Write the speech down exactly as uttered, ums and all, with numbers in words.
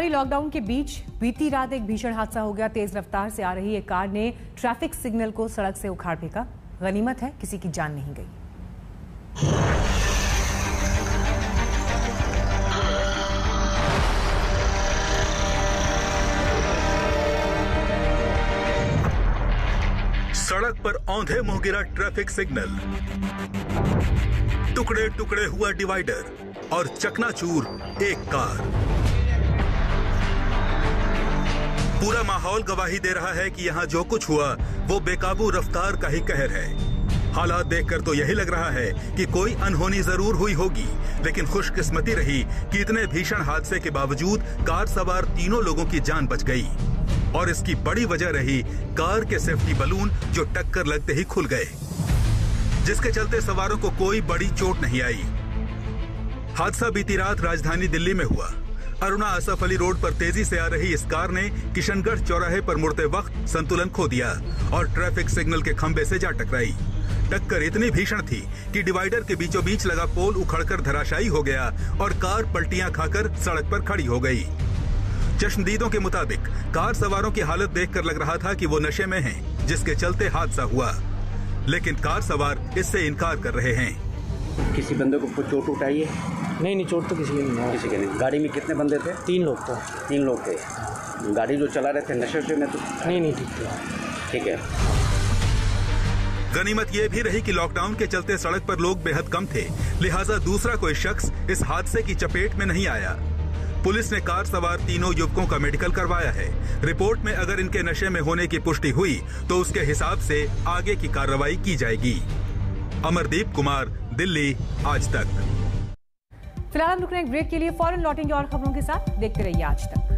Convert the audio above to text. Lockdown के बीच बीती रात एक भीषण हादसा हो गया। तेज रफ्तार से आ रही एक कार ने ट्रैफिक सिग्नल को सड़क से उखाड़ फेंका। गनीमत है किसी की जान नहीं गई। सड़क पर औंधे मुंह गिरा ट्रैफिक सिग्नल, टुकड़े टुकड़े हुआ डिवाइडर और चकनाचूर एक कार। पूरा माहौल गवाही दे रहा है कि यहाँ जो कुछ हुआ वो बेकाबू रफ्तार का ही कहर है। हालात देखकर तो यही लग रहा है कि कोई अनहोनी जरूर हुई होगी, लेकिन खुशकिस्मती रही कि इतने भीषण हादसे के बावजूद कार सवार तीनों लोगों की जान बच गई। और इसकी बड़ी वजह रही कार के सेफ्टी बलून, जो टक्कर लगते ही खुल गए, जिसके चलते सवारों को कोई बड़ी चोट नहीं आई। हादसा बीती रात राजधानी दिल्ली में हुआ। अरुणा असाफली रोड पर तेजी से आ रही इस कार ने किशनगढ़ चौराहे पर मुड़ते वक्त संतुलन खो दिया और ट्रैफिक सिग्नल के खंभे से जा टकराई। टक्कर इतनी भीषण थी कि डिवाइडर के बीचों बीच लगा पोल उखड़कर धराशायी हो गया और कार पलटियां खाकर सड़क पर खड़ी हो गई। चश्मदीदों के मुताबिक कार सवारों की हालत देखकर लग रहा था कि वो नशे में हैं, जिसके चलते हादसा हुआ, लेकिन कार सवार इससे इनकार कर रहे हैं। किसी बंदे को चोट उठाई है? नहीं नहीं, चोट तो किसी के नहीं, किसी के नहीं। गाड़ी में कितने बंदे थे? तीन लोग थे। तीन लोग थे गाड़ी जो चला रहे थे नशे में? तो नहीं नहीं, ठीक है ठीक है। गनीमत ये भी रही कि लॉकडाउन के चलते सड़क पर लोग बेहद कम थे, लिहाजा दूसरा कोई शख्स इस हादसे की चपेट में नहीं आया। पुलिस ने कार सवार तीनों युवकों का मेडिकल करवाया है। रिपोर्ट में अगर इनके नशे में होने की पुष्टि हुई तो उसके हिसाब से आगे की कार्रवाई की जाएगी। अमरदीप कुमार, दिल्ली, आज तक। फिलहाल हम रुक रहे हैं ब्रेक के लिए। फौरन लौटेंगे और खबरों के साथ। देखते रहिए आज तक।